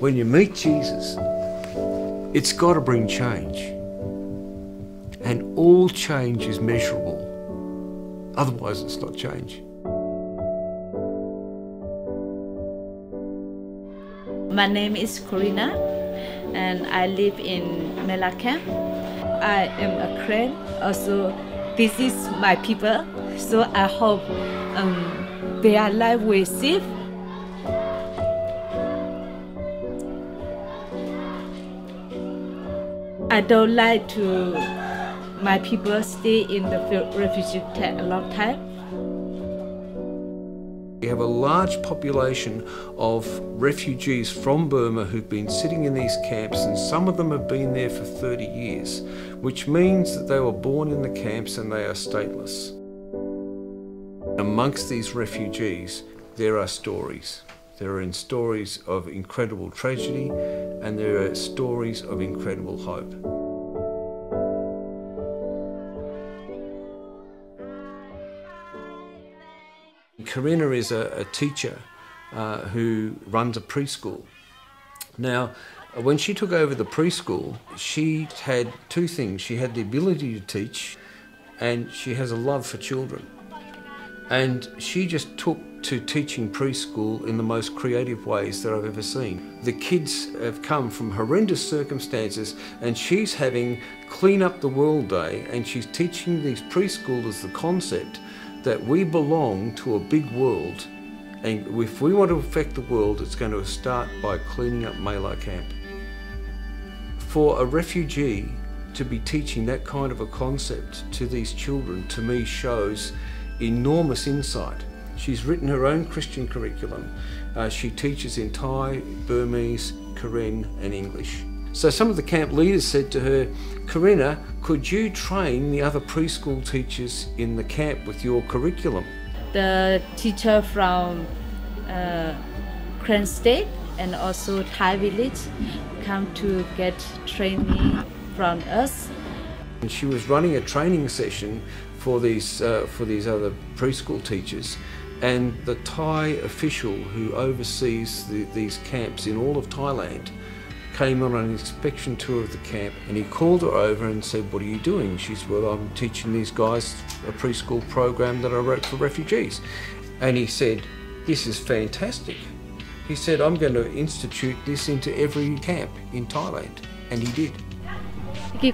when you meet Jesus, it's got to bring change. And all change is measurable. Otherwise, it's not change. My name is Corina, and I live in Mae-la Camp. I am a Karen. Also, this is my people, so I hope their life will save. I don't like to my people stay in the refugee tent a long time. We have a large population of refugees from Burma who've been sitting in these camps, and some of them have been there for 30 years, which means that they were born in the camps and they are stateless. Amongst these refugees, there are stories. There are stories of incredible tragedy, and there are stories of incredible hope. Corina is a teacher who runs a preschool. Now, when she took over the preschool, she had two things. She had the ability to teach, and she has a love for children. And she just took to teaching preschool in the most creative ways that I've ever seen. The kids have come from horrendous circumstances, and she's having Clean Up the World Day, and she's teaching these preschoolers the concept that we belong to a big world, and if we want to affect the world, it's going to start by cleaning up Mae-la Camp. For a refugee to be teaching that kind of a concept to these children, to me, shows enormous insight. She's written her own Christian curriculum. She teaches in Thai, Burmese, Karen and English. So some of the camp leaders said to her, "Corina, could you train the other preschool teachers in the camp with your curriculum?" The teacher from Karen State and also Thai village come to get training from us. And she was running a training session for these other preschool teachers. And the Thai official who oversees these camps in all of Thailand came on an inspection tour of the camp, and he called her over and said, "What are you doing?" She said, "Well, I'm teaching these guys a preschool program that I wrote for refugees." And he said, "This is fantastic." He said, "I'm going to institute this into every camp in Thailand." And he did. The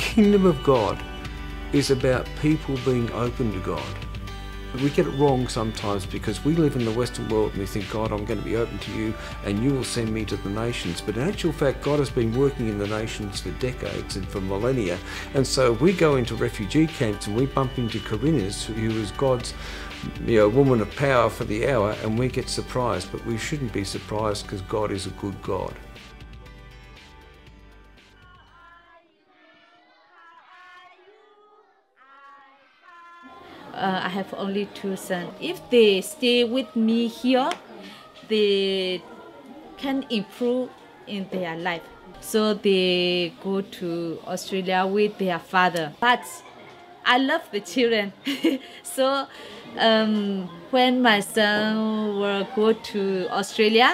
kingdom of God is about people being open to God. We get it wrong sometimes because we live in the Western world and we think, "God, I'm going to be open to you and you will send me to the nations." But in actual fact, God has been working in the nations for decades and for millennia. And so we go into refugee camps and we bump into Corinas, who is God's woman of power for the hour, and we get surprised. But we shouldn't be surprised, because God is a good God. I have only two sons. If they stay with me here, they can improve in their life. So they go to Australia with their father. But I love the children. So when my son will go to Australia,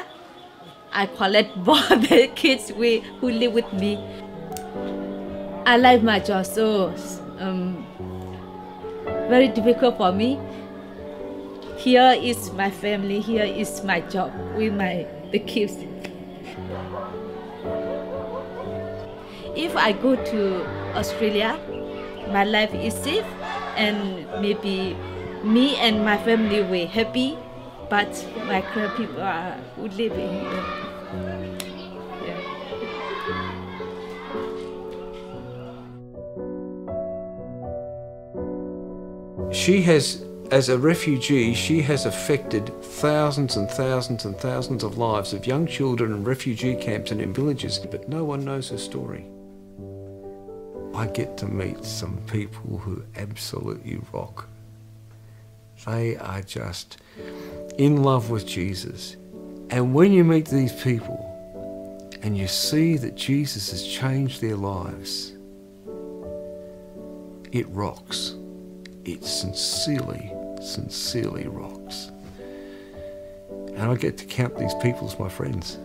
I collect both the kids who live with me. I like my job, so very difficult for me. Here is my family, here is my job with the kids. If I go to Australia, my life is safe, and maybe me and my family were happy, but my current people are living here. She has, as a refugee, she has affected thousands and thousands and thousands of lives of young children in refugee camps and in villages, but no one knows her story. I get to meet some people who absolutely rock. They are just in love with Jesus. And when you meet these people and you see that Jesus has changed their lives, it rocks. It sincerely, sincerely rocks. And I get to count these people as my friends.